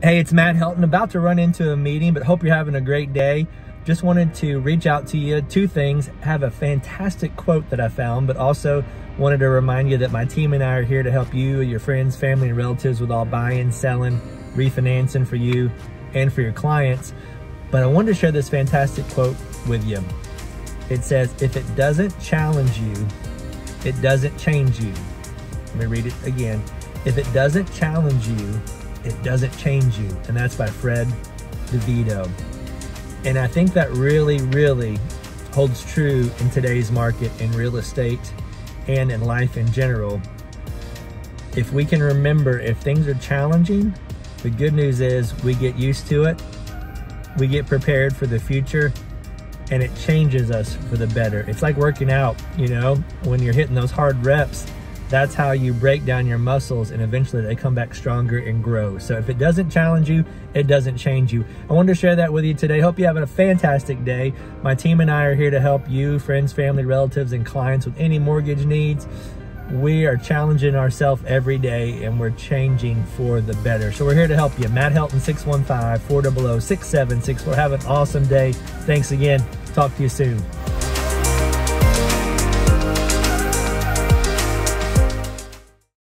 Hey, it's Matt Helton, about to run into a meeting, but hope you're having a great day. Just wanted to reach out to you. Two things: have a fantastic quote that I found, but also wanted to remind you that my team and I are here to help you, your friends, family, and relatives with all buying, selling, refinancing for you and for your clients. But I wanted to share this fantastic quote with you. It says, if it doesn't challenge you, it doesn't change you. Let me read it again. If it doesn't challenge you, it doesn't change you. And that's by Fred DeVito. And I think that really, really holds true in today's market, in real estate and in life in general. If we can remember, if things are challenging, the good news is we get used to it, we get prepared for the future, and it changes us for the better. It's like working out, you know, when you're hitting those hard reps, that's how you break down your muscles, and eventually they come back stronger and grow. So if it doesn't challenge you, it doesn't change you. I wanted to share that with you today. Hope you're having a fantastic day. My team and I are here to help you, friends, family, relatives, and clients with any mortgage needs. We are challenging ourselves every day, and we're changing for the better. So we're here to help you. Matt Helton, 615-400-6764. Have an awesome day. Thanks again. Talk to you soon.